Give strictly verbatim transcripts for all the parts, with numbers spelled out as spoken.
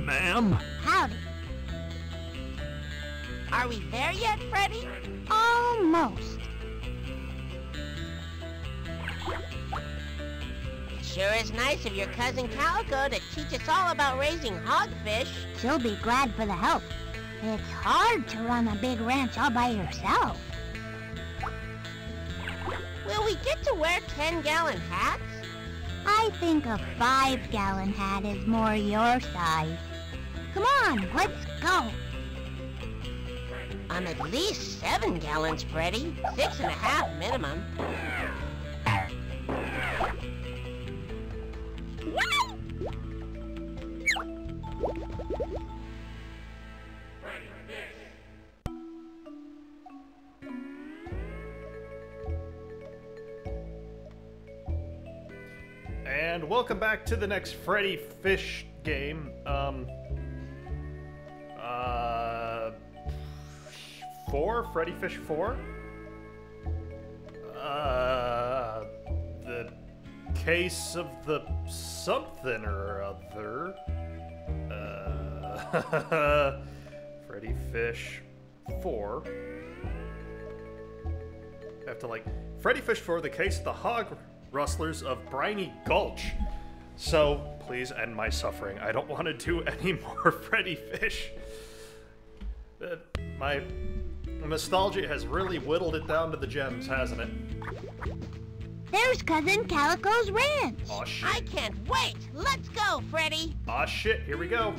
Ma'am? Howdy. Are we there yet, Freddi? Almost. It sure is nice of your cousin Calico to teach us all about raising hogfish. She'll be glad for the help. It's hard to run a big ranch all by yourself. Will we get to wear ten-gallon hats? I think a five-gallon hat is more your size. Come on, let's go. I'm at least seven gallons, Freddi. Six and a half minimum. And welcome back to the next Freddi Fish game. Um, uh, four? Freddi Fish four? Uh, the case of the something or other. Uh, Freddi Fish four. I have to like, Freddi Fish four, the case of the hog... Rustlers of Briny Gulch. So please end my suffering. I don't want to do any more Freddi Fish. Uh, my nostalgia has really whittled it down to the gems, hasn't it? There's cousin Calico's ranch. Aw, shit. I can't wait. Let's go, Freddi. Aw, shit. Here we go.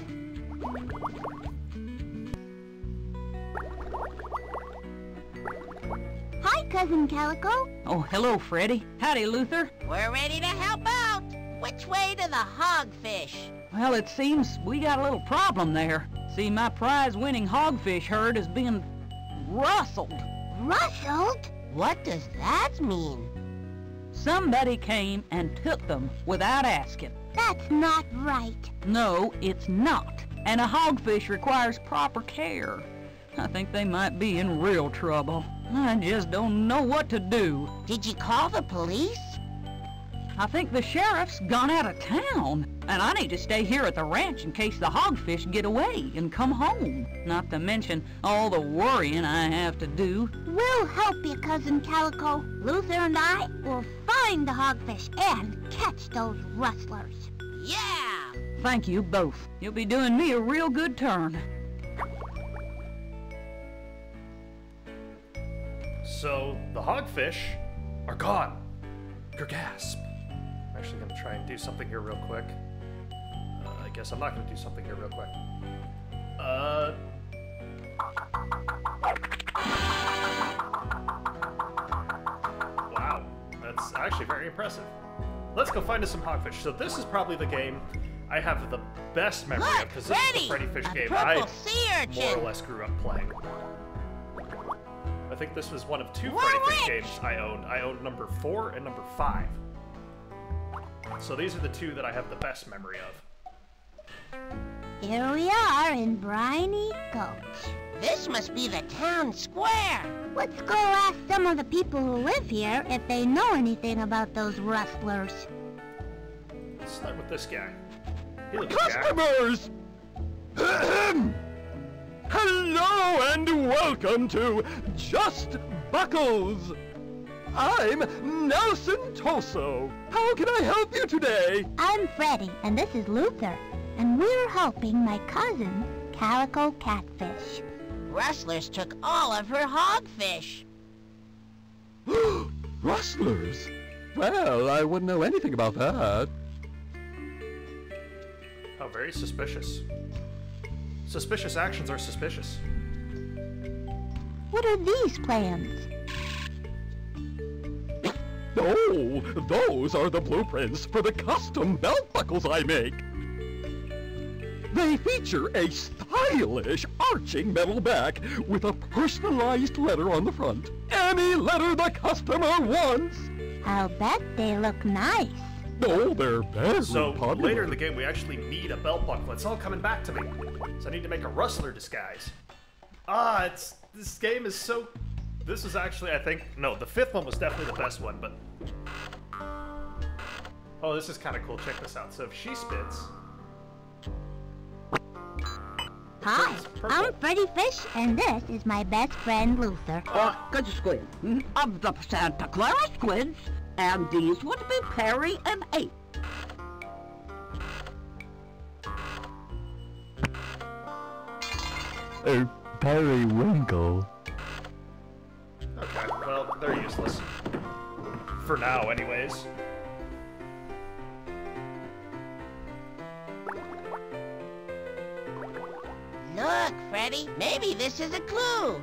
Hi, cousin Calico. Oh, hello, Freddi. Howdy, Luther. We're ready to help out. Which way to the hogfish? Well, it seems we got a little problem there. See, my prize-winning hogfish herd is being rustled. Rustled? What does that mean? Somebody came and took them without asking. That's not right. No, it's not. And a hogfish requires proper care. I think they might be in real trouble. I just don't know what to do. Did you call the police? I think the sheriff's gone out of town, and I need to stay here at the ranch in case the hogfish get away and come home. Not to mention all the worrying I have to do. We'll help you, cousin Calico. Luther and I will find the hogfish and catch those rustlers. Yeah! Thank you both. You'll be doing me a real good turn. So, the hogfish are gone. Gasp. I'm actually going to try and do something here real quick. Uh, I guess I'm not going to do something here real quick. Uh... Wow. That's actually very impressive. Let's go find us some hogfish. So this is probably the game I have the best memory Look, of, because this is the Freddi Fish game I more or less grew up playing. I think this was one of two Freddi Fish games I owned. I owned number four and number five. So these are the two that I have the best memory of. Here we are in Briny Gulch. This must be the town square. Let's go ask some of the people who live here if they know anything about those rustlers. Let's start with this guy. He looks Customers! Hello and welcome to Just Buckles. I'm Nelson Torso. How can I help you today? I'm Freddi, and this is Luther, and we're helping my cousin, Calico Catfish. Rustlers took all of her hogfish. Rustlers? Well, I wouldn't know anything about that. How very suspicious. Suspicious actions are suspicious. What are these plans? Oh, those are the blueprints for the custom belt buckles I make. They feature a stylish arching metal back with a personalized letter on the front. Any letter the customer wants. I'll bet they look nice. Oh, they're very So popular. Later in the game, we actually need a belt buckle. It's all coming back to me. So I need to make a rustler disguise. Ah, it's this game is so... This is actually, I think... No, the fifth one was definitely the best one, but... Oh, this is kind of cool. Check this out. So if she spits... Hi, I'm Freddi Fish, and this is my best friend, Luther. Uh, good squid. Of the Santa Clara squids, and these would be Perry and Eight. Er, Periwinkle. Okay, well, they're useless. For now, anyways. Look, Freddi, maybe this is a clue.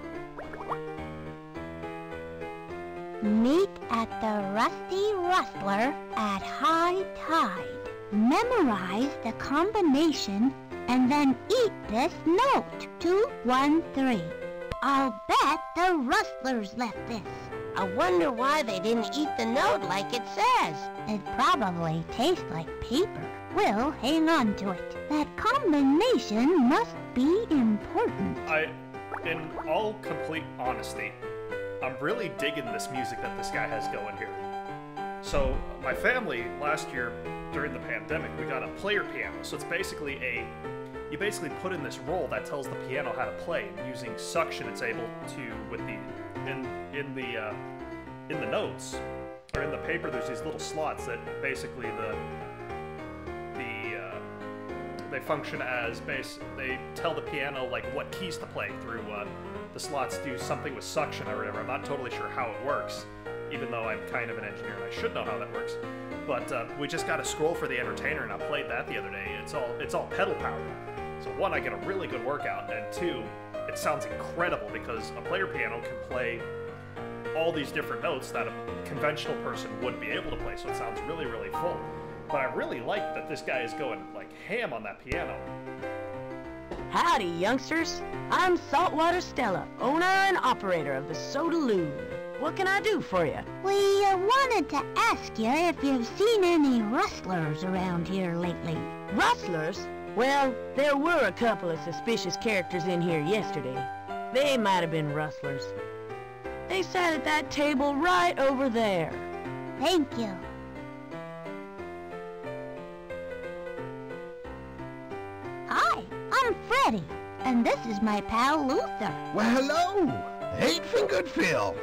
Meet at the Rusty Rustler at high tide. Memorize the combination and then eat this note. Two, one, three. I'll bet the Rustlers left this. I wonder why they didn't eat the note like it says. It probably tastes like paper. We'll hang on to it. That combination must be important. I, in all complete honesty, I'm really digging this music that this guy has going here. So, my family, last year, during the pandemic, we got a player piano. So it's basically a, you basically put in this roll that tells the piano how to play. And using suction, it's able to, with the, in, in the, uh, in the notes, or in the paper, there's these little slots that basically the, They function as bass. They tell the piano like what keys to play through. Uh, the slots do something with suction or whatever. I'm not totally sure how it works, even though I'm kind of an engineer and I should know how that works. But uh, we just got a scroll for the entertainer, and I played that the other day. It's all it's all pedal powered. So one, I get a really good workout, and two, it sounds incredible because a player piano can play all these different notes that a conventional person wouldn't be able to play. So it sounds really, really full. But I really like that this guy is going, like, ham on that piano. Howdy, youngsters. I'm Saltwater Stella, owner and operator of the Soda Loon. What can I do for you? We uh, wanted to ask you if you've seen any rustlers around here lately. Rustlers? Well, there were a couple of suspicious characters in here yesterday. They might have been rustlers. They sat at that table right over there. Thank you. Hi, I'm Freddi, and this is my pal Luther. Well, hello, Eight-fingered Phil,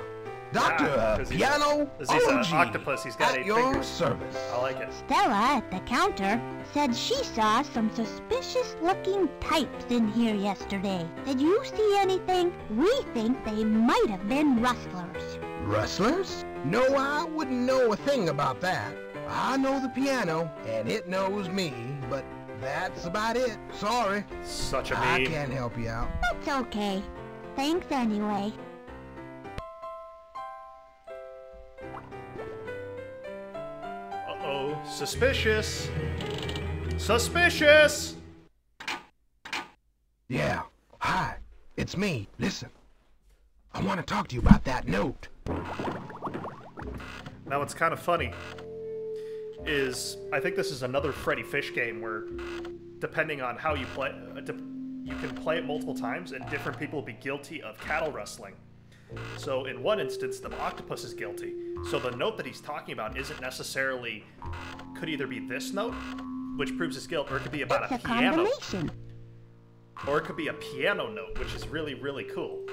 Doctor Ah, uh, Piano he's, he's an octopus. He's got at eight your fingers. Service. I like it. Stella at the counter said she saw some suspicious-looking types in here yesterday. Did you see anything? We think they might have been rustlers. Rustlers? No, I wouldn't know a thing about that. I know the piano, and it knows me, but. That's about it. Sorry. Such a meme. I can't help you out. That's okay. Thanks anyway. Uh-oh. Suspicious. Suspicious! Yeah. Hi. It's me. Listen. I want to talk to you about that note. Now it's kind of funny. Is I think this is another Freddi Fish game where, depending on how you play, you can play it multiple times, and different people will be guilty of cattle rustling. So in one instance, the octopus is guilty. So the note that he's talking about isn't necessarily could either be this note, which proves his guilt, or it could be about it's a, a piano, or it could be a piano note, which is really really cool.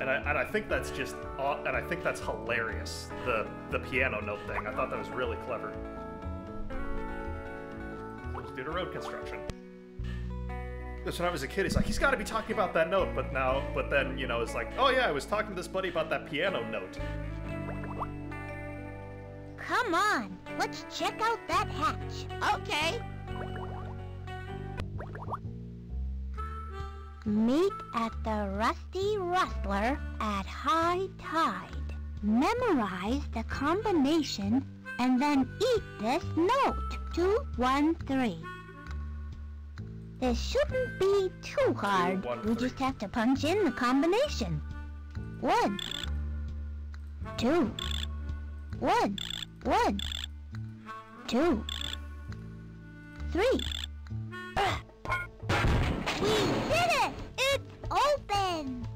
And I, and I think that's just, and I think that's hilarious, the, the piano note thing. I thought that was really clever. It was due to road construction. Because when I was a kid, he's like, he's got to be talking about that note, but now, but then, you know, it's like, oh yeah, I was talking to this buddy about that piano note. Come on, let's check out that hatch. Okay. Meet at the Rusty Rustler at high tide. Memorize the combination and then eat this note. Two, one, three. This shouldn't be too hard. Two, one, you just have to punch in the combination. One, two, one, one, two, three. Uh. We did it! It's open!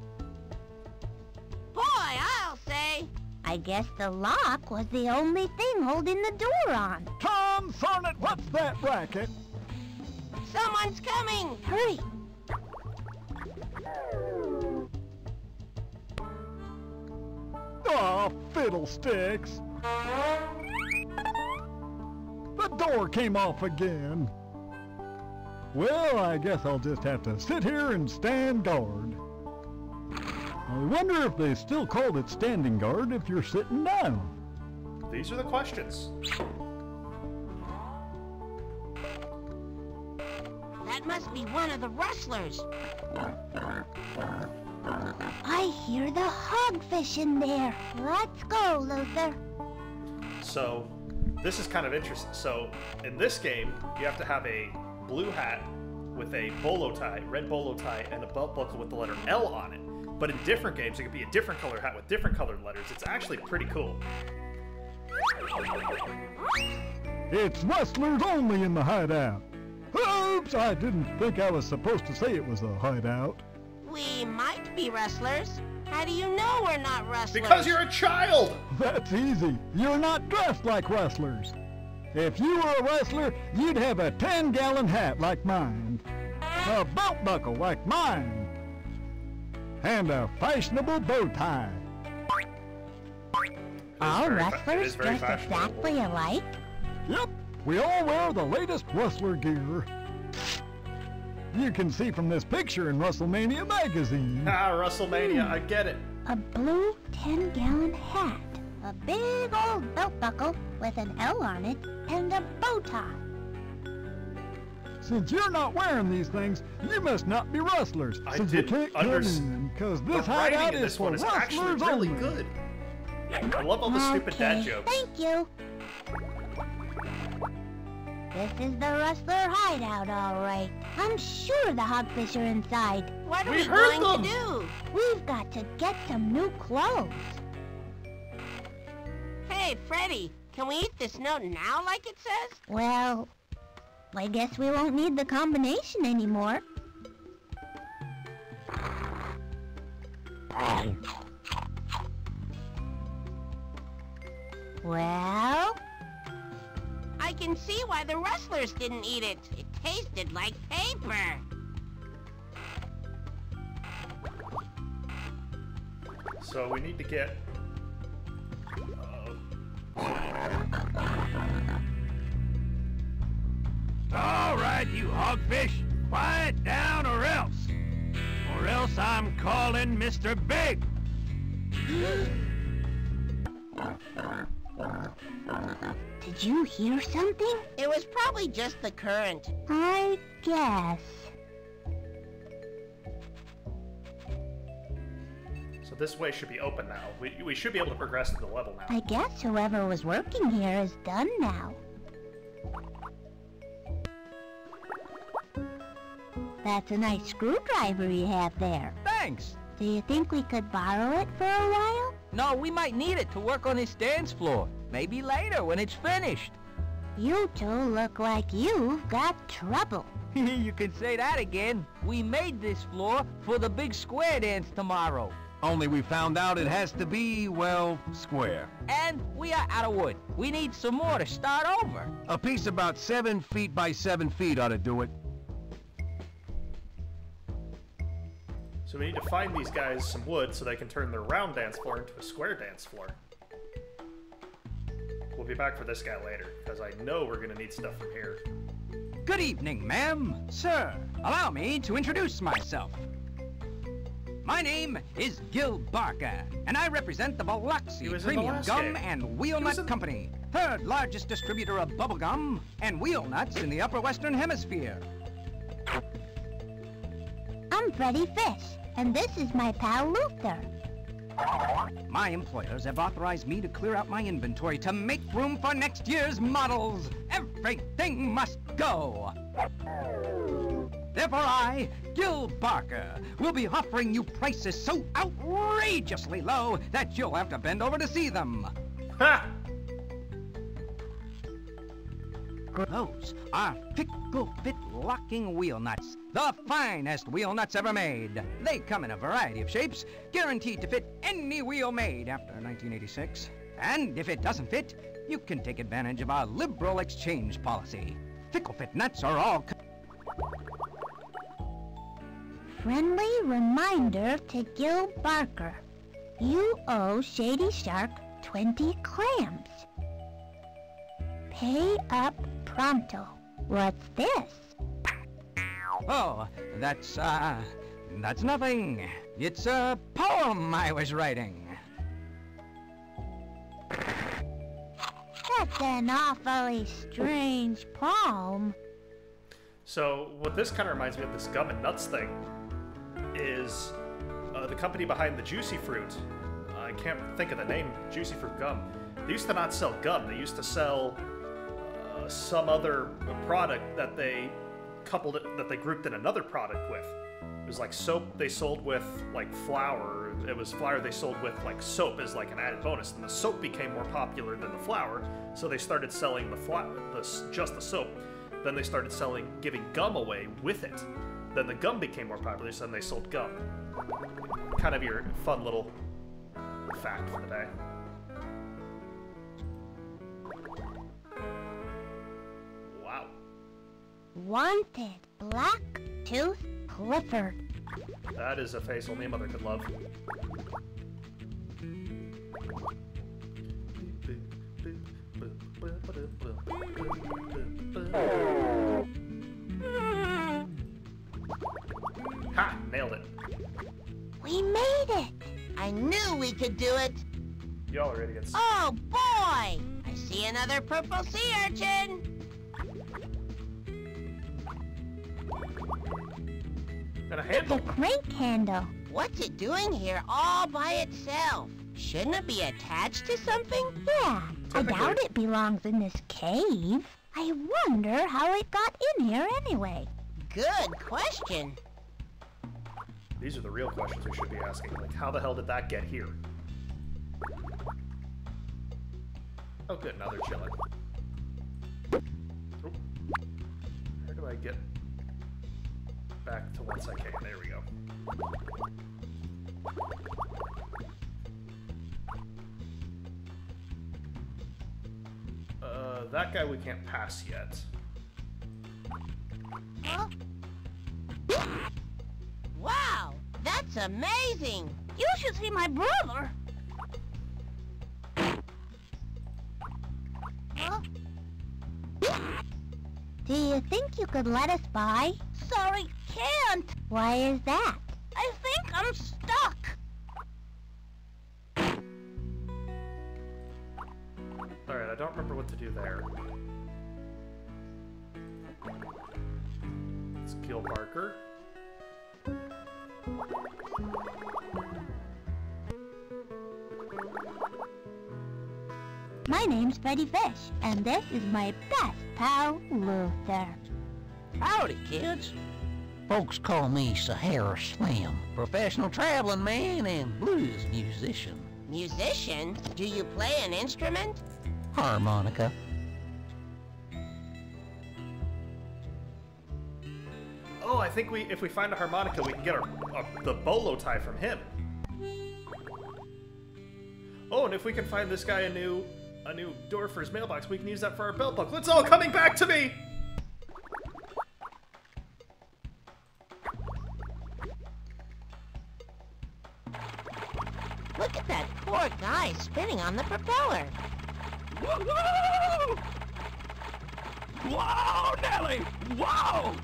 Boy, I'll say! I guess the lock was the only thing holding the door on. Tom Farnett, what's that racket? Someone's coming! Hurry! Aw, oh, fiddlesticks! The door came off again. Well, I guess I'll just have to sit here and stand guard. I wonder if they still call it standing guard if you're sitting down. These are the questions. That must be one of the rustlers. I hear the hogfish in there. Let's go, Luther. So, this is kind of interesting. So, in this game, you have to have a blue hat with a bolo tie, red bolo tie, and a belt buckle with the letter L on it. But in different games, it could be a different color hat with different colored letters. It's actually pretty cool. It's rustlers only in the hideout. Oops, I didn't think I was supposed to say it was a hideout. We might be rustlers. How do you know we're not rustlers? Because you're a child! That's easy. You're not dressed like rustlers. If you were a rustler, you'd have a ten-gallon hat like mine, a belt buckle like mine, and a fashionable bow tie. All rustlers dress exactly alike? Yep, we all wear the latest rustler gear. You can see from this picture in WrestleMania magazine. Ah, WrestleMania, I get it. A blue ten-gallon hat, a big old belt buckle with an L on it, and a bow tie. Since you're not wearing these things, you must not be rustlers. I since didn't you can't understand, because this hideout is this for one is rustlers really only. Good. I love all the okay, stupid dad jokes. Thank you. This is the rustler hideout, all right. I'm sure the hogfish are inside. What are we, we going them. to do? We've got to get some new clothes. Hey, Freddi, can we eat this note now like it says? Well, I guess we won't need the combination anymore. Well, I can see why the rustlers didn't eat it. It tasted like paper. So we need to get... Uh-oh. All right, you hogfish, quiet down or else. Or else I'm calling Mister Big. Did you hear something? It was probably just the current. I guess. So this way should be open now. We, we should be able to progress to the level now. I guess whoever was working here is done now. That's a nice screwdriver you have there. Thanks. Do you think we could borrow it for a while? No, we might need it to work on this dance floor. Maybe later, when it's finished. You two look like you've got trouble. You can say that again. We made this floor for the big square dance tomorrow. Only we found out it has to be, well, square. And we are out of wood. We need some more to start over. A piece about seven feet by seven feet ought to do it. So we need to find these guys some wood so they can turn their round dance floor into a square dance floor. We'll be back for this guy later, because I know we're going to need stuff from here. Good evening, ma'am. Sir, allow me to introduce myself. My name is Gil Barker, and I represent the Biloxi Premium Gum and Wheelnut Company, third largest distributor of bubblegum and wheel nuts in the upper western hemisphere. I'm Freddi Fish, and this is my pal Luther. My employers have authorized me to clear out my inventory to make room for next year's models. Everything must go. Therefore I, Gil Barker, will be offering you prices so outrageously low that you'll have to bend over to see them. Ha! Those are Fickle Fit locking wheel nuts, the finest wheel nuts ever made. They come in a variety of shapes, guaranteed to fit any wheel made after nineteen eighty-six. And if it doesn't fit, you can take advantage of our liberal exchange policy. Fickle Fit nuts are all... friendly reminder to Gil Barker. You owe Shady Shark twenty clams. Pay up pronto. What's this? Oh, that's, uh, that's nothing. It's a poem I was writing. That's an awfully strange poem. So, what this kind of reminds me of, this gum and nuts thing, is uh, the company behind the Juicy Fruit. Uh, I can't think of the name, Juicy Fruit Gum. They used to not sell gum, they used to sell uh, some other product that they coupled, it, that they grouped in another product with. It was like soap they sold with, like, flour. It was flour they sold with, like, soap as, like, an added bonus. And the soap became more popular than the flour, so they started selling the flour, the, just the soap. Then they started selling, giving gum away with it. Then the gum became more popular, so then they sold gum. Kind of your fun little fact for the day. Wow. Wanted, Black Tooth Clifford. That is a face only a mother could love. Ha! Nailed it. We made it! I knew we could do it! Y'all are idiots. Oh boy! I see another purple sea urchin! And a handle. It's a crank handle. What's it doing here all by itself? Shouldn't it be attached to something? Yeah, I doubt it belongs in this cave. I wonder how it got in here anyway. Good question. These are the real questions we should be asking. Like, how the hell did that get here? Oh good, now they're chilling. Where do I get... back to once I came. There we go. Uh, that guy we can't pass yet. Huh? Wow, that's amazing! You should see my brother! Huh? Do you think you could let us by? Sorry, can't. Why is that? I think I'm stuck. Alright, I don't remember what to do there. It's Gil Barker. My name's Freddi Fish, and this is my best pal, Luther. Howdy, kids. Folks call me Sahara Slam, professional traveling man and blues musician. Musician? Do you play an instrument? Harmonica. Oh, I think we, if we find a harmonica, we can get our, our, the bolo tie from him. Oh, and if we can find this guy a new, a new door for his mailbox, we can use that for our belt buckle. It's all coming back to me! Look at that poor guy spinning on the propeller. Woo-hoo! Wow, Nelly! Wow!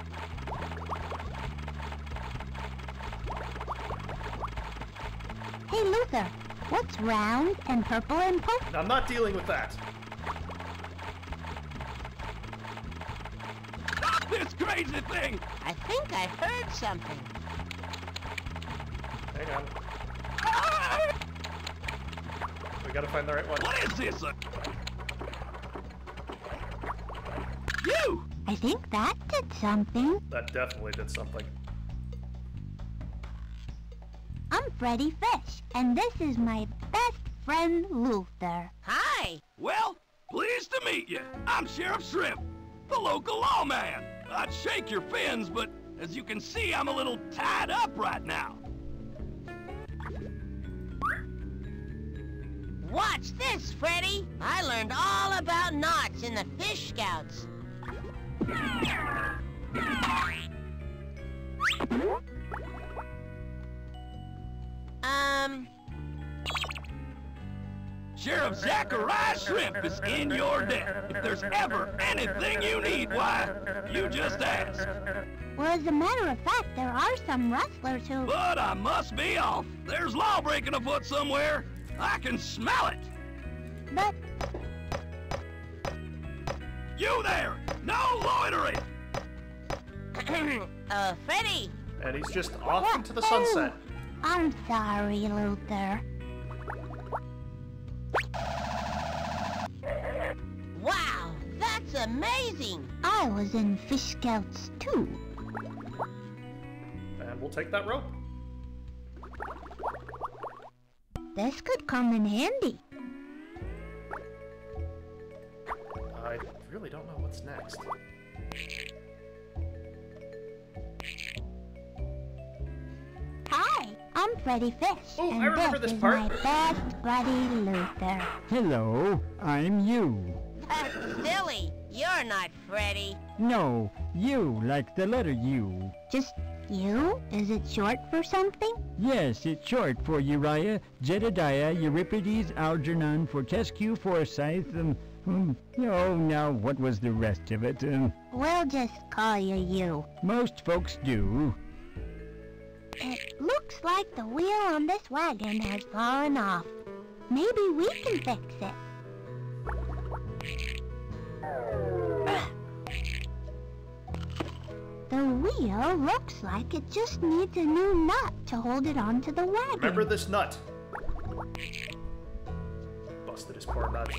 Hey, Luther, what's round and purple and purple? I'm not dealing with that. Stop this crazy thing! I think I heard something. Hang on. Ah! We gotta find the right one. What is this? You! I think that did something. That definitely did something. I'm Freddi Fish, and this is my best friend, Luther. Hi! Well, pleased to meet you. I'm Sheriff Shrimp, the local lawman. I'd shake your fins, but as you can see, I'm a little tied up right now. Watch this, Freddi! I learned all about knots in the Fish Scouts. Um... Sheriff Zachariah Shrimp is in your debt. If there's ever anything you need, why, you just ask. Well, as a matter of fact, there are some rustlers who... But I must be off. There's lawbreaking afoot somewhere. I can smell it. But... You there! No loitering! uh, Freddi! And he's just off yeah, into the sunset. Oh, I'm sorry, Luther. Wow, that's amazing! I was in Fish Scouts, too. And we'll take that rope. This could come in handy. I really don't know what's next. Hi, I'm Freddi Fish. Oh, I remember this part. And this is my best buddy, Luther. Hello, I'm you. That's silly. You're not Freddi. No, you, like the letter U. Just U? Is it short for something? Yes, it's short for Uriah, Jedediah, Euripides, Algernon, Fortescue Forsyth, and... Um, oh, now what was the rest of it? Um, we'll just call you you. Most folks do. It looks like the wheel on this wagon has fallen off. Maybe we can fix it. The wheel looks like it just needs a new nut to hold it onto the wagon. Remember this nut. Busted his poor nut.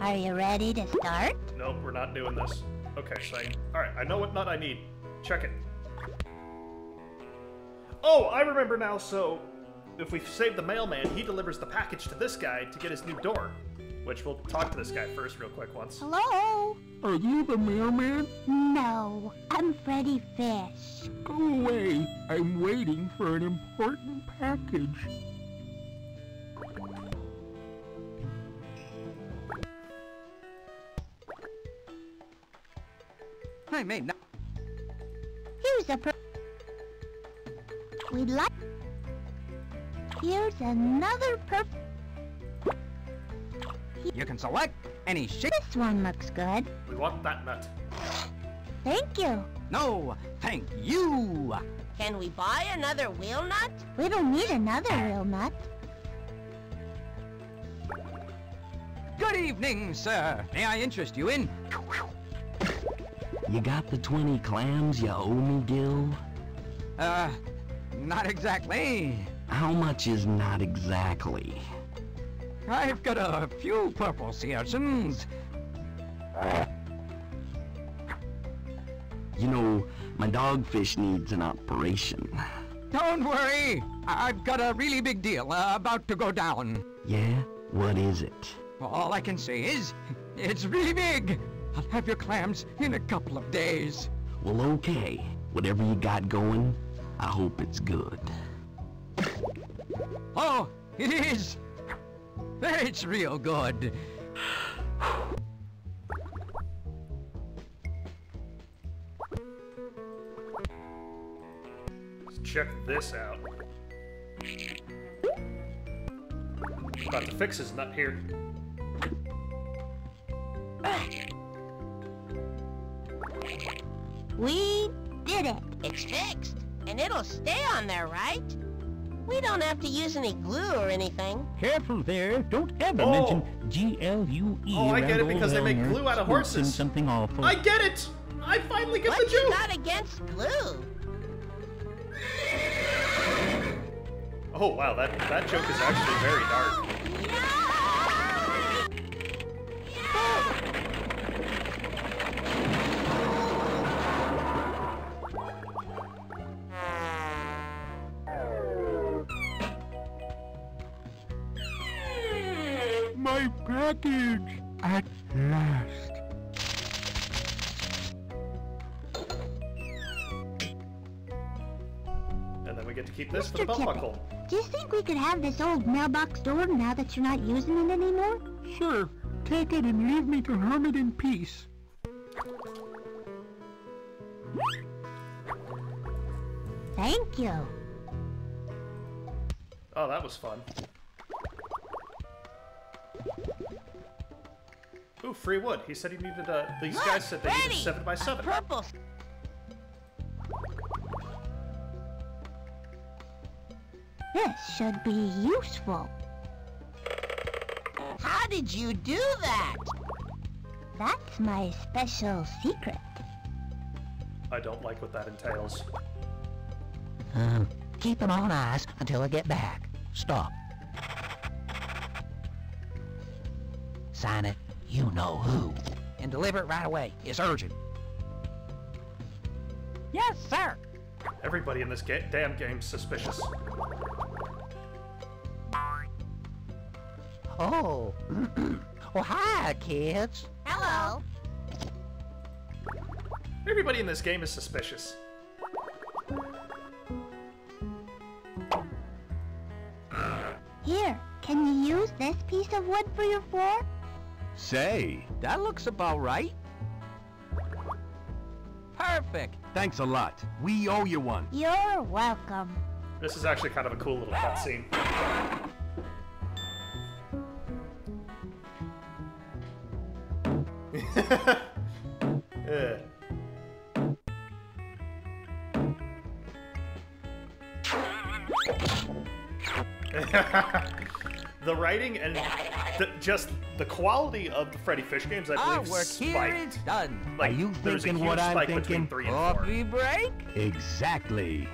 Are you ready to start? Nope, we're not doing this. Okay, so I, all right, I know what nut I need. Check it. Oh, I remember now, so if we save the mailman, he delivers the package to this guy to get his new door, which we'll talk to this guy first real quick once. Hello? Are you the mailman? No, I'm Freddi Fish. Go away. I'm waiting for an important package. I may not. Here's a pro. We'd like. Here's another perf. You can select any shape. This one looks good. We want that nut. Thank you. No, thank you. Can we buy another wheel nut? We don't need another wheel nut. Good evening, sir. May I interest you in? You got the twenty clams you owe me, Gil? Uh, not exactly. How much is not exactly? I've got a few purple sea urchins. You know, my dogfish needs an operation. Don't worry. I've got a really big deal uh, about to go down. Yeah? What is it? All I can say is, it's really big. I'll have your clams in a couple of days. Well, okay. Whatever you got going, I hope it's good. Oh, it is. It's real good. Let's check this out. About to fix his nut here. We did it. It's fixed, and it'll stay on there, right? We don't have to use any glue or anything. Careful there. Don't ever oh. mention G L U E. Oh, I get it because they make glue out of horses. Something awful. I get it. I finally get what the joke. What's not against glue? Oh, wow. That, that joke is actually very dark. Package at last. And then we get to keep this Mister for the belt buckle. Do you think we could have this old mailbox door now that you're not using it anymore? Sure. Take it and leave me to hermit in peace. Thank you. Oh, that was fun. Ooh, free wood. He said he needed a... These Look, guys said they Freddi, needed seven by seven. Purple. This should be useful. How did you do that? That's my special secret. I don't like what that entails. Um, keep him on ice until I get back. Stop. Sign it, you know who. And deliver it right away. It's urgent. Yes, sir. Everybody in this ga- damn game's suspicious. Oh. Well, hi, kids. Hello. Everybody in this game is suspicious. Here, can you use this piece of wood for your floor? Say, that looks about right. Perfect. Thanks a lot. We owe you one. You're welcome. This is actually kind of a cool little cutscene. Yeah. The writing and the, just the quality of the Freddi Fish games, I believe, Our work spiked. Here is done. Like, Are you thinking what I'm thinking? Coffee break? Exactly.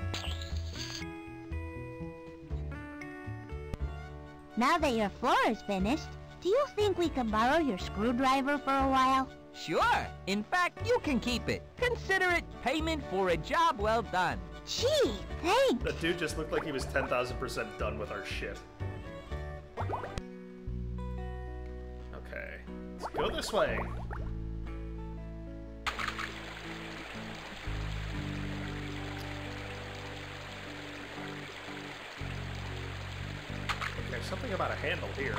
Now that your floor is finished, do you think we can borrow your screwdriver for a while? Sure. In fact, you can keep it. Consider it payment for a job well done. Gee, thanks. That dude just looked like he was ten thousand percent done with our shit. Okay. Let's go this way. Okay, something about a handle here.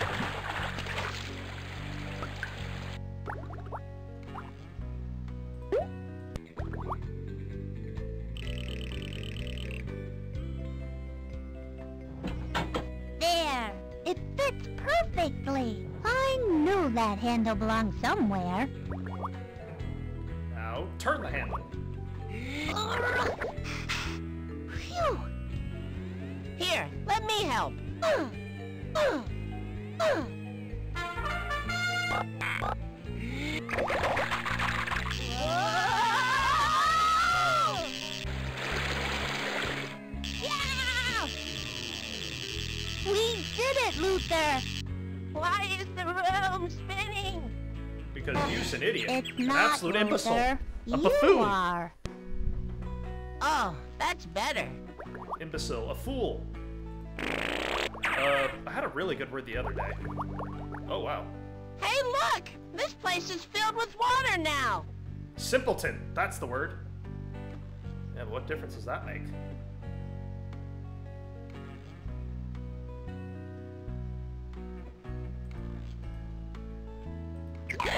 That handle belongs somewhere. Now turn the handle. Phew. Here, let me help. Uh, uh, uh. Yeah! We did it, Luther. Why is the room spinning? Because you're an idiot. It's an not absolute imbecile. A buffoon. Are. Oh, that's better. Imbecile. A fool. Uh, I had a really good word the other day. Oh, wow. Hey, look! This place is filled with water now. Simpleton. That's the word. Yeah, but what difference does that make?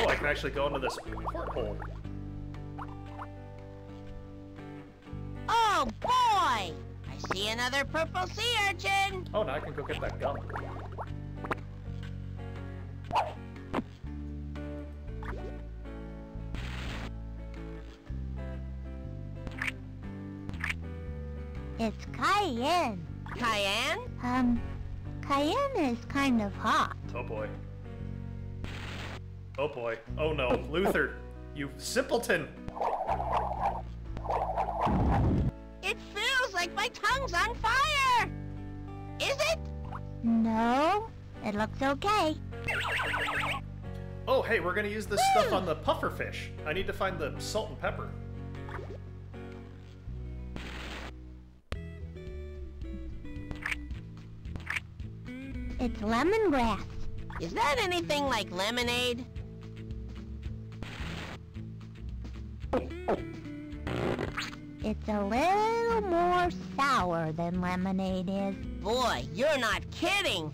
Oh, I can actually go into this porthole. Oh, boy! I see another purple sea urchin! Oh, now I can go get that gum. It's cayenne. Cayenne? Um, cayenne is kind of hot. Oh, boy. Oh boy. Oh no. Luther, you simpleton! It feels like my tongue's on fire! Is it? No. It looks okay. Oh hey, we're gonna use this Woo! Stuff on the puffer fish. I need to find the salt and pepper. It's lemongrass. Is that anything like lemonade? It's a little more sour than lemonade is. Boy, you're not kidding!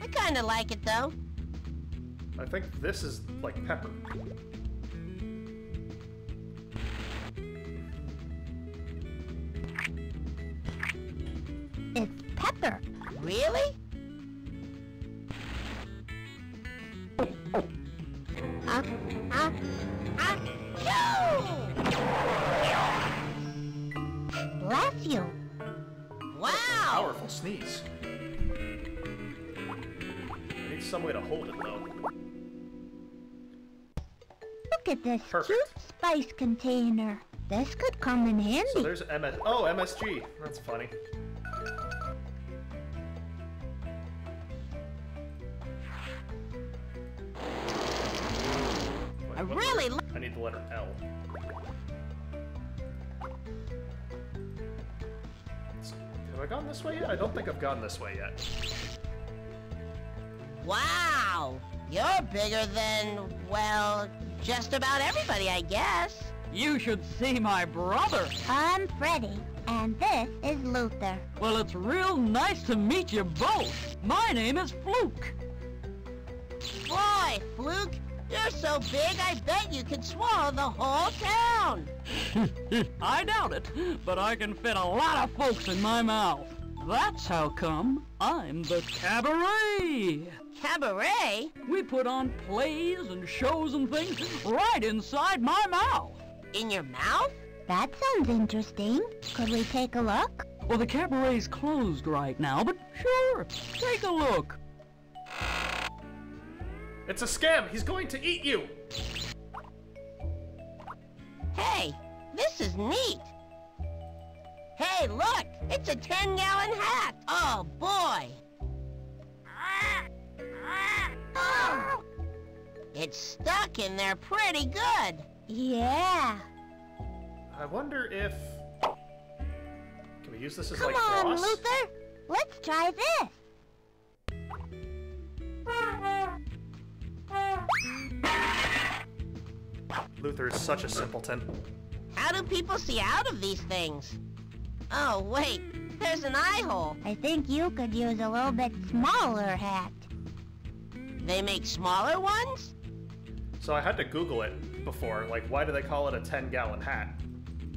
I kinda like it though. I think this is like pepper. It's pepper. Really? Uh, uh, achoo! Bless you. Wow! Powerful sneeze. I need some way to hold it, though. Look at this Perfect. cute spice container. This could come in handy. So there's M S... Oh, M S G. That's funny. I really like... I need the letter L. Have I gone this way yet? I don't think I've gone this way yet. Wow! You're bigger than, well, just about everybody, I guess. You should see my brother. I'm Freddi, and this is Luther. Well, it's real nice to meet you both. My name is Fluke. Boy, Fluke, you're so big, I bet you could swallow the whole town. I doubt it, but I can fit a lot of folks in my mouth. That's how come I'm the cabaret. Cabaret? We put on plays and shows and things right inside my mouth. In your mouth? That sounds interesting. Could we take a look? Well, the cabaret's closed right now, but sure, take a look. It's a scam! He's going to eat you! Hey, this is neat! Hey, look! It's a ten gallon hat! Oh, boy! Oh. It's stuck in there pretty good! Yeah. I wonder if... Can we use this as, Come like, on, floss? Luther! Let's try this! Luther is such a simpleton. How do people see out of these things? Oh, wait. There's an eye hole. I think you could use a little bit smaller hat. They make smaller ones? So I had to Google it. Before, like, why do they call it a ten gallon hat?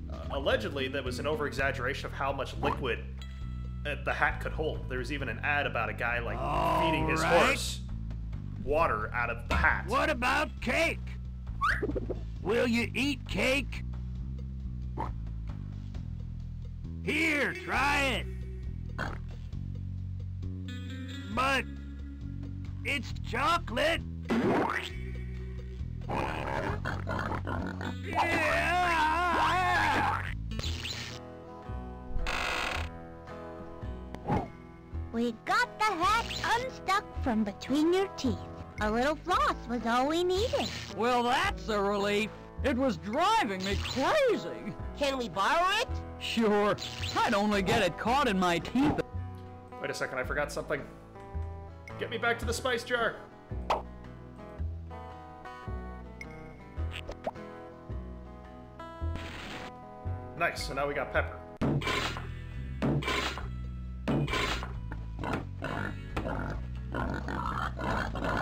Uh, allegedly, there was an over-exaggeration of how much liquid uh, the hat could hold. There was even an ad about a guy, like, All feeding his right. horse water out of the hat. What about cake? Will you eat cake? Here, try it. But it's chocolate. We got the hat unstuck from between your teeth. A little floss was all we needed. Well, that's a relief. It was driving me crazy. Can we borrow it? Sure. I'd only get it caught in my teeth. Wait a second, I forgot something. Get me back to the spice jar. Nice, so now we got pepper.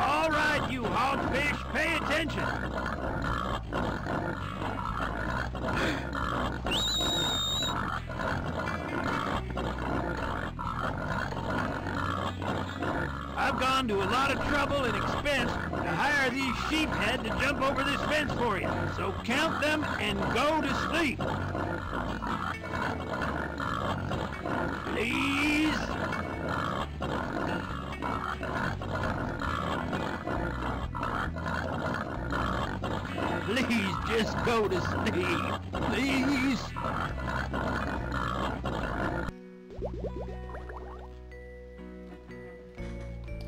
All right, you hogfish, pay attention. I've gone to a lot of trouble and expense to hire these sheephead to jump over this fence for you. So count them and go to sleep. Please. Please just go to sleep. Please.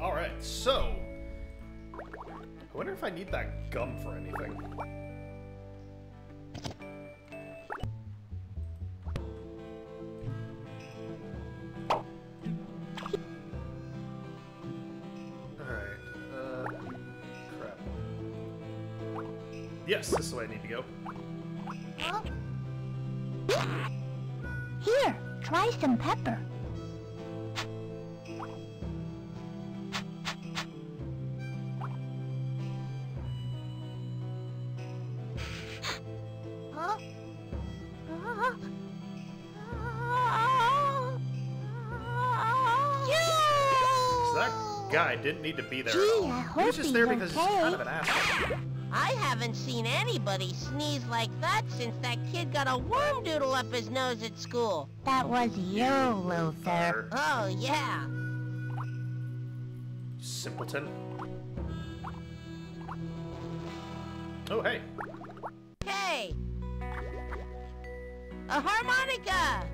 All right, so I wonder if I need that gum for anything. Yes, this is the way I need to go. Here, try some pepper. That guy didn't need to be there. Gee, at all. I hope he was just there because okay. he's kind of an asshole. I haven't seen anybody sneeze like that since that kid got a worm doodle up his nose at school. That was you, Luther. Oh, yeah. Simpleton. Oh, hey. Hey. A harmonica.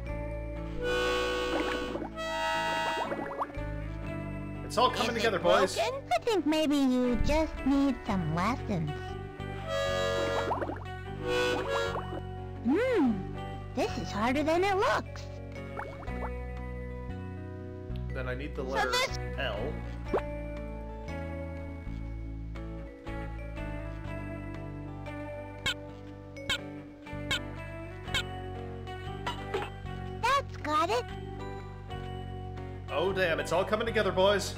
It's all coming Is together, boys. I think maybe you just need some lessons. Hmm. This is harder than it looks. Then I need the letter so this L. Got it? Oh damn, it's all coming together, boys. I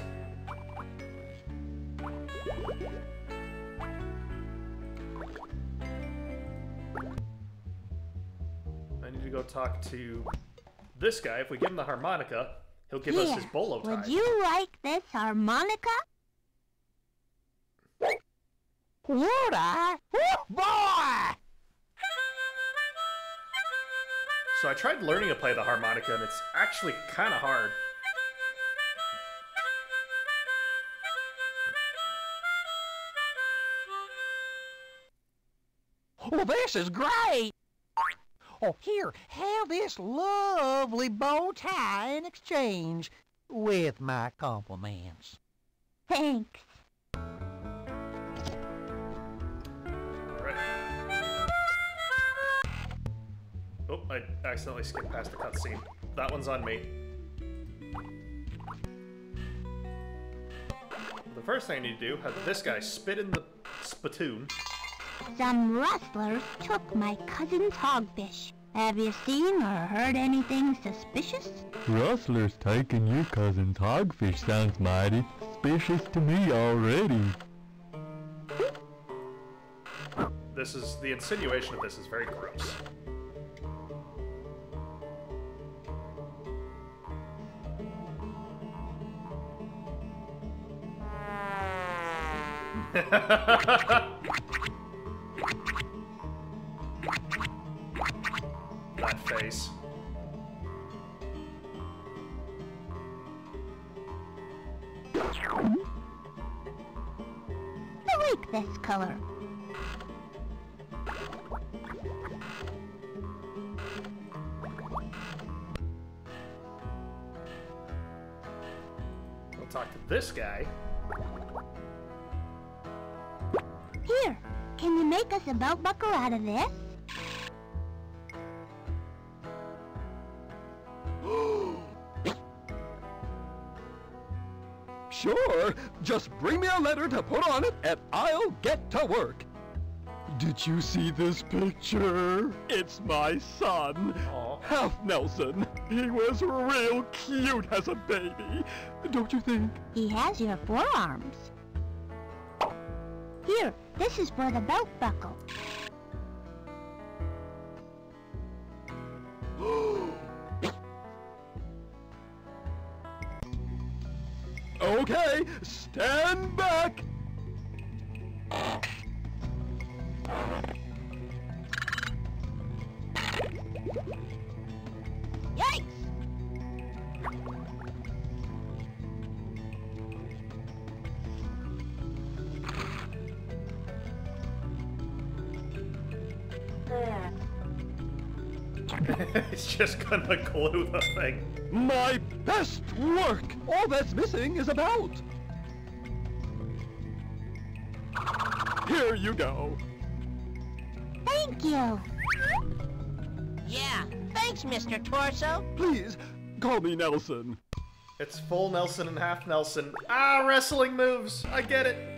need to go talk to this guy. If we give him the harmonica, he'll give yeah. us his bolo tie. Would you like this harmonica? Would I? Oh boy! So I tried learning to play the harmonica, and it's actually kind of hard. Oh, this is great! Oh, here, have this lovely bow tie in exchange with my compliments. Thanks. Oh, I accidentally skipped past the cutscene. That one's on me. The first thing I need to do, have this guy spit in the spittoon. Some rustlers took my cousin's hogfish. Have you seen or heard anything suspicious? Rustlers taking your cousin's hogfish sounds mighty suspicious to me already. This is, the insinuation of this is very gross. That face. I like this color. We'll talk to this guy. Here, can you make us a belt buckle out of this? Sure, just bring me a letter to put on it and I'll get to work. Did you see this picture? It's my son, Aww. Half Nelson. He was real cute as a baby, don't you think? He has your forearms. Here, this is for the belt buckle. Okay, stand back! Yikes! It's just gonna glue the thing. My best work! All that's missing is a belt. Here you go. Thank you. Yeah, thanks, Mister Torso. Please, call me Nelson. It's full Nelson and half Nelson. Ah, wrestling moves. I get it.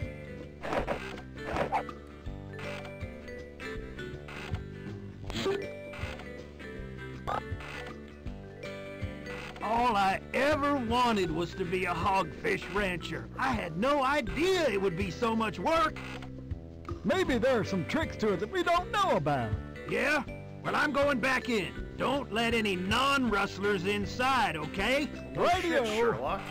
All I ever wanted was to be a hogfish rancher. I had no idea it would be so much work. Maybe there are some tricks to it that we don't know about. Yeah? Well, I'm going back in. Don't let any non-rustlers inside, okay? Radio! Shit, Sherlock.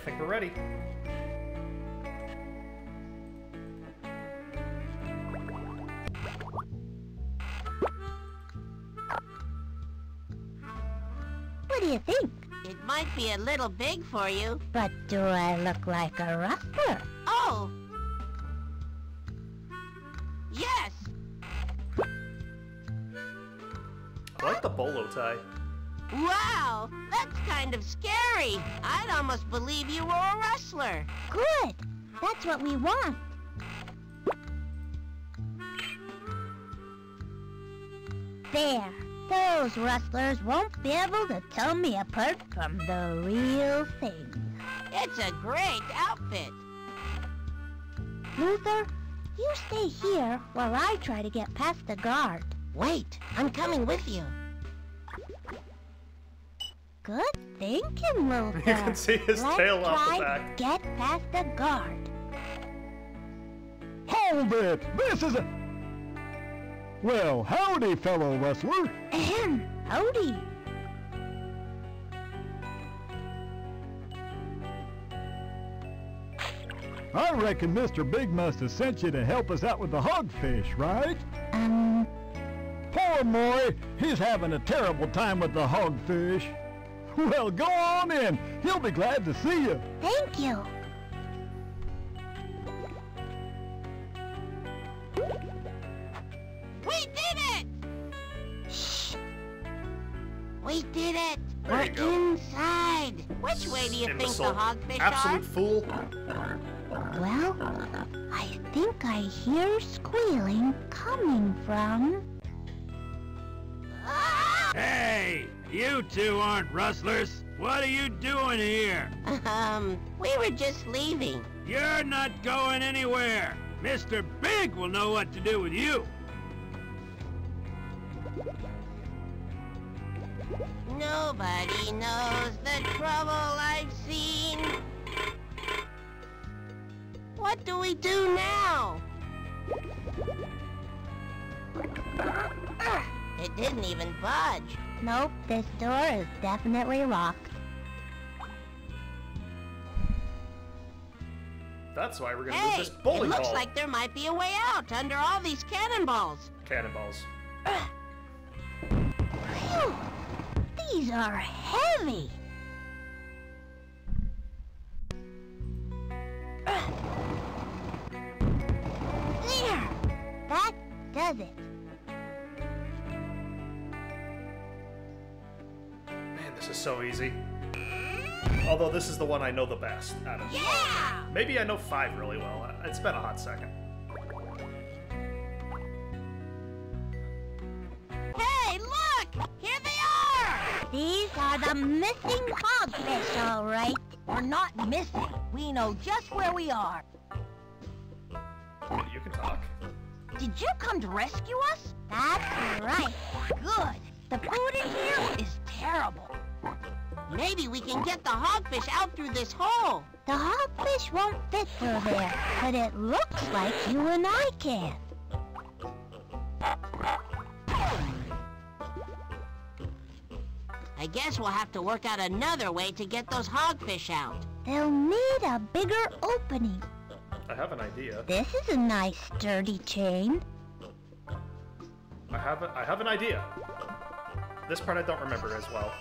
I think we're ready. What do you think? It might be a little big for you. But do I look like a rustler? Oh! Yes! I like the bolo tie. Wow! That's kind of scary! I'd almost believe you were a rustler! Good! That's what we want! There! Those rustlers won't be able to tell me apart from the real thing. It's a great outfit! Luther, you stay here while I try to get past the guard. Wait! I'm coming with you! Good thinking, Luther. You can see his Let's tail off the back. Get past the guard. Hold it! This is a... Well, howdy, fellow rustler. Ahem. Howdy. I reckon Mister Big must have sent you to help us out with the hogfish, right? Um... Poor boy. He's having a terrible time with the hogfish. Well, go on in. He'll be glad to see you. Thank you. We did it! Shh. We did it. There We're you go. inside. Which way do you Imbecile. think the hogfish Absolute are? Absolute fool. Well, I think I hear squealing coming from... Ah! Hey! You two aren't rustlers. What are you doing here? Um, we were just leaving. You're not going anywhere. Mister Big will know what to do with you. Nobody knows the trouble I've seen. What do we do now? It didn't even budge. Nope, this door is definitely locked. That's why we're gonna hey, move this bowling ball. It looks like there might be a way out under all these cannonballs. Cannonballs. Phew! These are heavy. There! That does it. This is so easy. Although this is the one I know the best out of. Yeah! Maybe I know five really well. It's been a hot second. Hey, look! Here they are! These are the missing hogfish, all right. We're not missing. We know just where we are. You can talk. Did you come to rescue us? That's right. Good. The food in here is terrible. Maybe we can get the hogfish out through this hole. The hogfish won't fit through there, but it looks like you and I can. I guess we'll have to work out another way to get those hogfish out. They'll need a bigger opening. I have an idea. This is a nice sturdy chain. I have a, I have an idea. This part I don't remember as well.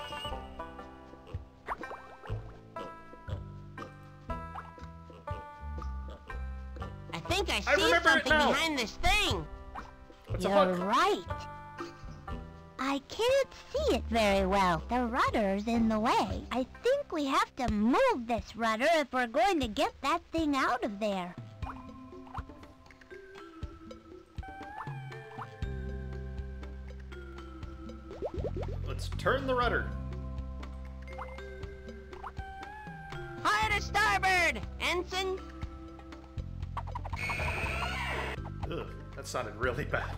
I think I see I something behind this thing. It's You're a right. I can't see it very well. The rudder's in the way. I think we have to move this rudder if we're going to get that thing out of there. Let's turn the rudder. High to starboard, ensign. Ugh, that sounded really bad.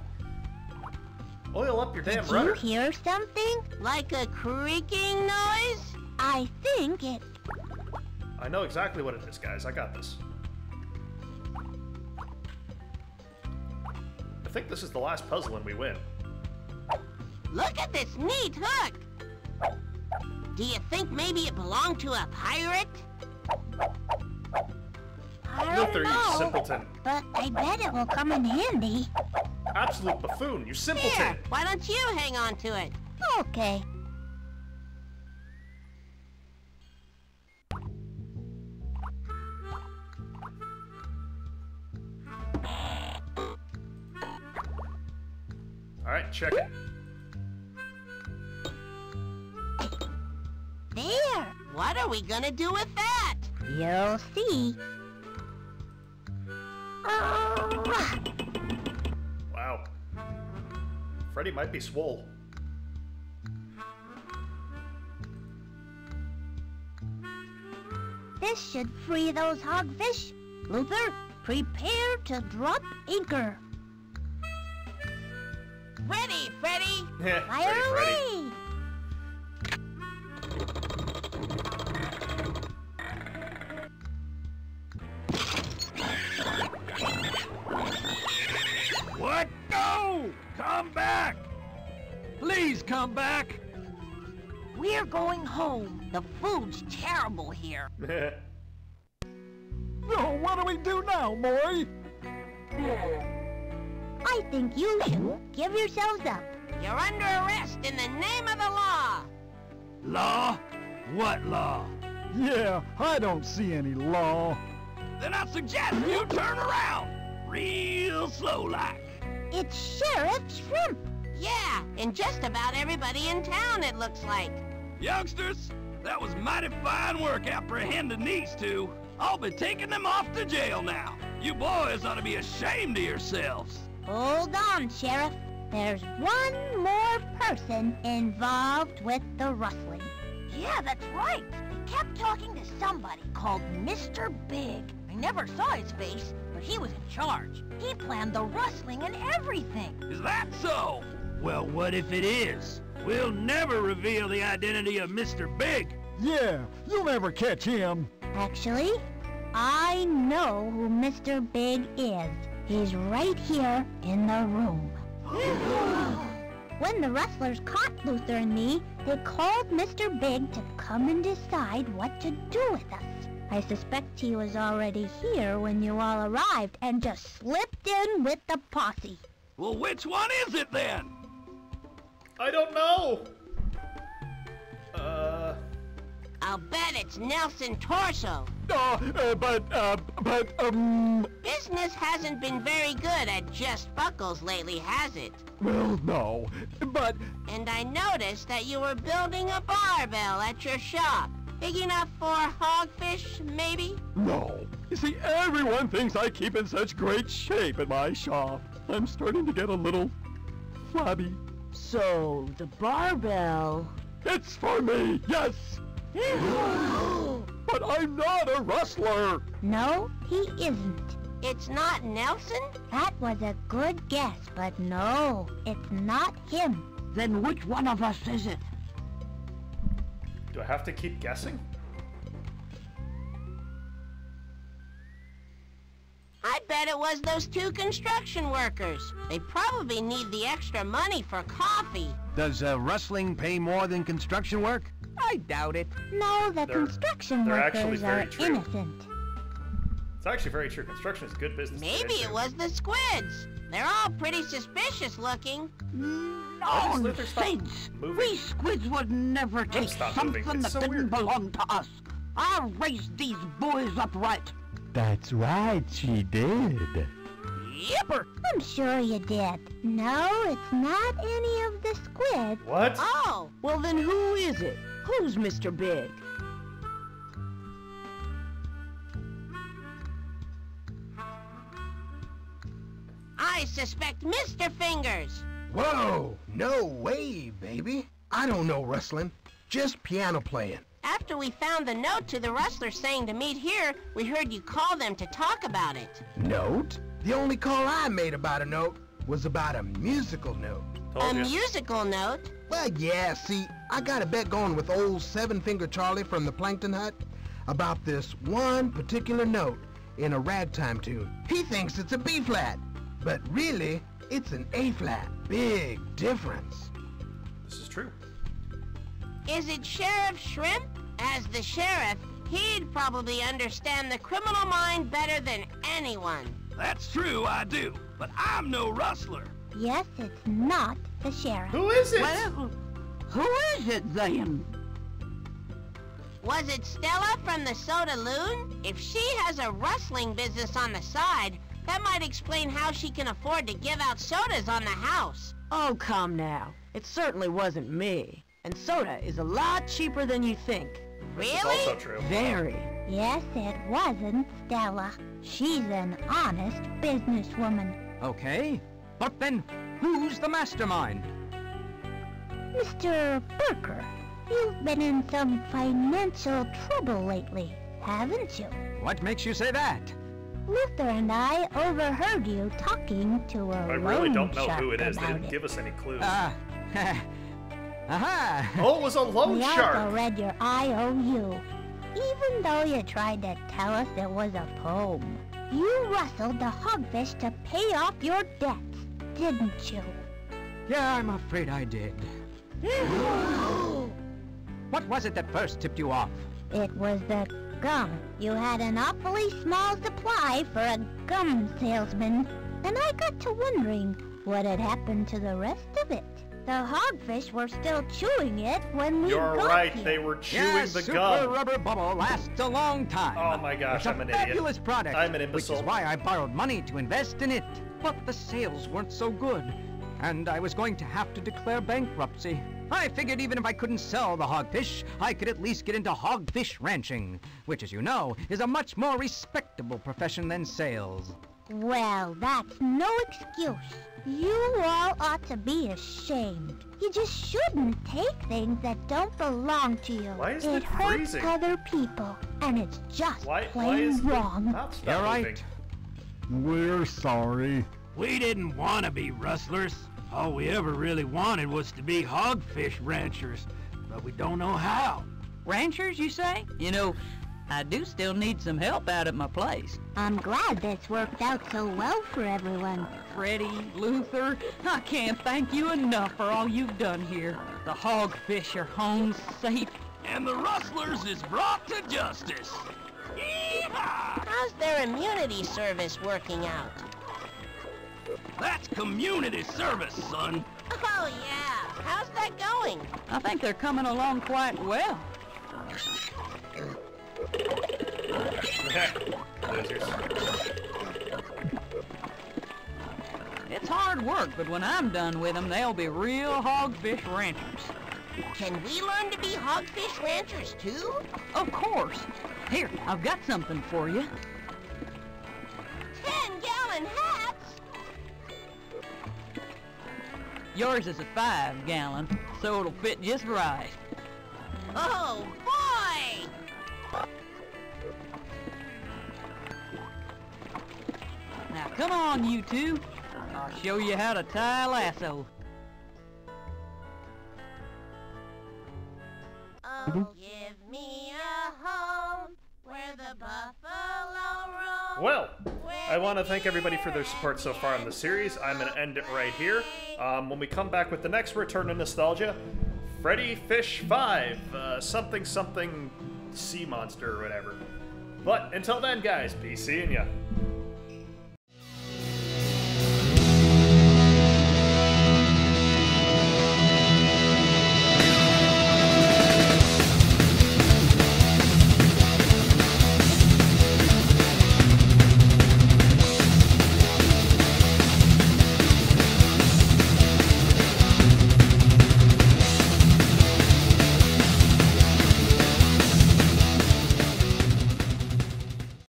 Oil up your damn Did rudder. Did you hear something? Like a creaking noise? I think it... I know exactly what it is, guys. I got this. I think this is the last puzzle and we win. Look at this neat hook! Do you think maybe it belonged to a pirate? I Luther, don't know, you simpleton. But I bet it will come in handy. Absolute buffoon, you simpleton. Here, why don't you hang on to it? Okay. All right, check it. There! What are we gonna do with that? You'll see. Wow. Freddi might be swole. This should free those hogfish. Luther, prepare to drop anchor. Ready, Freddi! Yeah, fire Freddi, away! Freddi. What? No! Come back! Please come back! We're going home. The food's terrible here. Oh, what do we do now, boy? I think you should give yourselves up. You're under arrest in the name of the law. Law? What law? Yeah, I don't see any law. Then I suggest you turn around. Real slow-like. It's Sheriff Shrimp. Yeah, and just about everybody in town, it looks like. Youngsters, that was mighty fine work apprehending these two. I'll be taking them off to jail now. You boys ought to be ashamed of yourselves. Hold on, Sheriff. There's one more person involved with the rustling. Yeah, that's right. He kept talking to somebody called Mister Big. I never saw his face, but he was in charge. He planned the rustling and everything. Is that so? Well, what if it is? We'll never reveal the identity of Mister Big. Yeah, you'll never catch him. Actually, I know who Mister Big is. He's right here in the room. When the rustlers caught Luther and me, they called Mister Big to come and decide what to do with us. I suspect he was already here when you all arrived and just slipped in with the posse. Well, which one is it then? I don't know. Uh... I'll bet it's Nelson Torso. Uh, uh, but, uh, but, um... Business hasn't been very good at Just Buckles lately, has it? Well, no, but... And I noticed that you were building a barbell at your shop. Big enough for hogfish, maybe? No. You see, everyone thinks I keep in such great shape at my shop. I'm starting to get a little flabby. So, the barbell... It's for me, yes! But I'm not a rustler! No, he isn't. It's not Nelson? That was a good guess, but no, it's not him. Then which one of us is it? Do I have to keep guessing? I bet it was those two construction workers. They probably need the extra money for coffee. Does uh, rustling pay more than construction work? I doubt it. No, the they're, construction they're workers are true. innocent. It's actually very true. Construction is good business. Maybe today, it was the squids. They're all pretty suspicious looking. No, no squids. We squids would never take something that so didn't weird. belong to us. I'll raise these boys upright. That's right, she did. Yipper! I'm sure you did. No, it's not any of the squid. What? Oh, well then who is it? Who's Mister Big? I suspect Mister Fingers. Whoa! No way, baby. I don't know rustling. Just piano playing. After we found the note to the rustler saying to meet here, we heard you call them to talk about it. Note? The only call I made about a note was about a musical note. Told a you. musical note? Well, yeah, see, I got a bet going with old Seven-Finger Charlie from the Plankton Hut about this one particular note in a ragtime tune. He thinks it's a B-flat, but really, it's an A-flat. Big difference. This is true. Is it Sheriff Shrimp? As the sheriff, He'd probably understand the criminal mind better than anyone. That's true, I do. But I'm no rustler. Yes, it's not the sheriff. Who is it? Well, who is it, then? Was it Stella from the Soda Loon? If she has a rustling business on the side, that might explain how she can afford to give out sodas on the house. Oh, come now. It certainly wasn't me. And soda is a lot cheaper than you think. Really? This is also true. Very. Yes, it wasn't Stella. She's an honest businesswoman. Okay, but then who's the mastermind? Mister Barker, you've been in some financial trouble lately, haven't you? What makes you say that? Luther and I overheard you talking to a I really don't know who it is. They didn't it. give us any clues. Ah. Uh, Aha! Oh, it was a loan shark! We also read your I O U, even though you tried to tell us it was a poem. You rustled the hogfish to pay off your debts, didn't you? Yeah, I'm afraid I did. What was it that first tipped you off? It was the gum. You had an awfully small supply for a gum salesman, and I got to wondering what had happened to the rest of it. The hogfish were still chewing it when we You're got right, here. They were chewing yeah, the super gum. Super rubber bubble lasts a long time. Oh my gosh, it's I'm an idiot. It's a fabulous product, I'm an imbecile. Which is why I borrowed money to invest in it. But the sales weren't so good, and I was going to have to declare bankruptcy. I figured even if I couldn't sell the hogfish, I could at least get into hogfish ranching, which, as you know, is a much more respectable profession than sales. Well, that's no excuse. You all ought to be ashamed. You just shouldn't take things that don't belong to you. Why is it hurts freezing? Other people, and it's just why, plain why wrong. You're right. We're sorry. We didn't want to be rustlers. All we ever really wanted was to be hogfish ranchers, but we don't know how. Ranchers, you say? You know, I do still need some help out at my place. I'm glad that's worked out so well for everyone. Freddi, Luther, I can't thank you enough for all you've done here. The hogfish are home safe. And the rustlers is brought to justice. Yeehaw! How's their immunity service working out? That's community service, son. Oh, yeah. How's that going? I think they're coming along quite well. It's hard work, but when I'm done with them, they'll be real hogfish ranchers. Can we learn to be hogfish ranchers, too? Of course. Here, I've got something for you. Ten-gallon hats? Yours is a five-gallon, so it'll fit just right. Oh, boy! Now come on, you two. I'll show you how to tie a lasso. Oh, give me a home where the buffalo roam. Well, I want to thank everybody for their support so far in the series. I'm going to end it right here. Um, when we come back with the next Return to Nostalgia, Freddi Fish five, uh, something something sea monster or whatever. But until then, guys, be seeing ya.